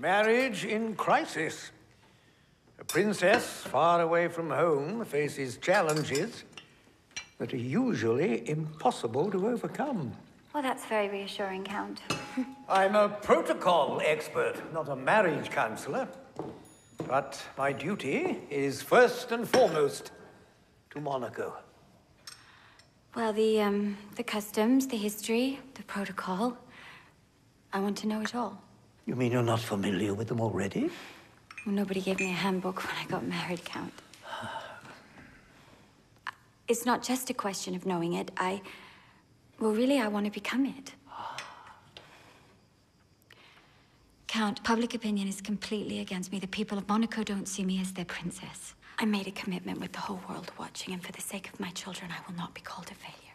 marriage in crisis. A princess far away from home faces challenges that are usually impossible to overcome. Well, that's very reassuring, Count. I'm a protocol expert, not a marriage counselor. But my duty is first and foremost to Monaco. Well, the customs, the history, the protocol. I want to know it all. You mean you're not familiar with them already? Well, nobody gave me a handbook when I got married, Count. It's not just a question of knowing it. Well, really, I want to become it. Count, public opinion is completely against me. The people of Monaco don't see me as their princess. I made a commitment with the whole world watching, and for the sake of my children, I will not be called a failure.